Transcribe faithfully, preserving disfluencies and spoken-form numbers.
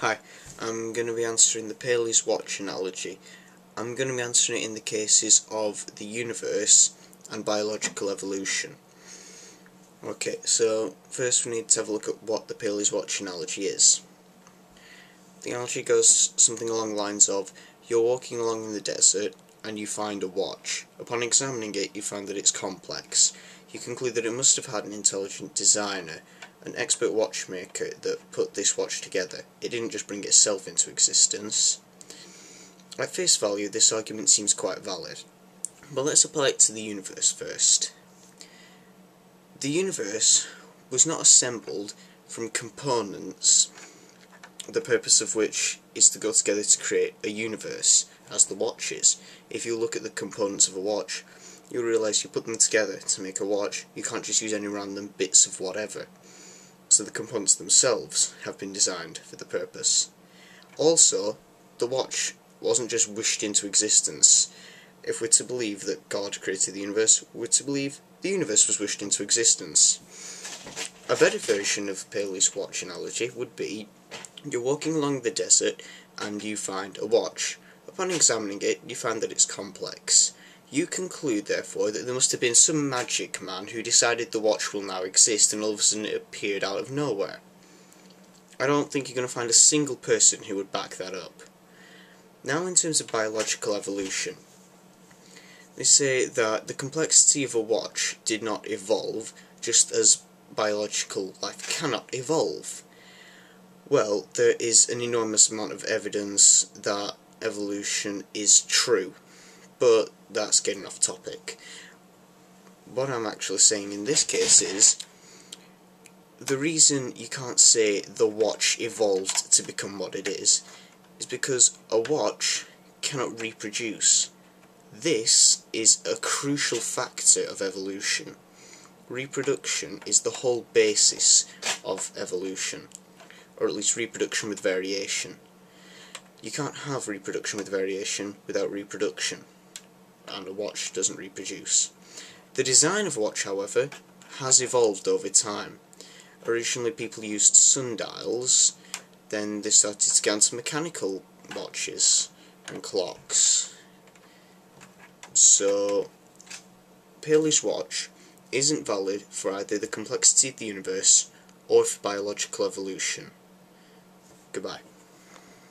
Hi, I'm going to be answering the Paley's Watch analogy. I'm going to be answering it in the cases of the universe and biological evolution. Okay, so first we need to have a look at what the Paley's Watch analogy is. The analogy goes something along the lines of, you're walking along in the desert and you find a watch. Upon examining it, you find that it's complex. You conclude that it must have had an intelligent designer, an expert watchmaker that put this watch together. It didn't just bring itself into existence. At face value, this argument seems quite valid. But let's apply it to the universe first. The universe was not assembled from components, the purpose of which is to go together to create a universe, as the watch is. If you look at the components of a watch, you'll realise you put them together to make a watch. You can't just use any random bits of whatever. So the components themselves have been designed for the purpose. Also, the watch wasn't just wished into existence. If we're to believe that God created the universe, we're to believe the universe was wished into existence. A better version of Paley's watch analogy would be, you're walking along the desert and you find a watch. Upon examining it, you find that it's complex. You conclude, therefore, that there must have been some magic man who decided the watch will now exist, and all of a sudden it appeared out of nowhere. I don't think you're going to find a single person who would back that up. Now, in terms of biological evolution, they say that the complexity of a watch did not evolve, just as biological life cannot evolve. Well, there is an enormous amount of evidence that evolution is true. But that's getting off topic. What I'm actually saying in this case is, the reason you can't say the watch evolved to become what it is, is because a watch cannot reproduce. This is a crucial factor of evolution. Reproduction is the whole basis of evolution, or at least reproduction with variation. You can't have reproduction with variation without reproduction. And a watch doesn't reproduce. The design of a watch, however, has evolved over time. Originally people used sundials, then they started to get onto mechanical watches and clocks. So, Paley's watch isn't valid for either the complexity of the universe or for biological evolution. Goodbye.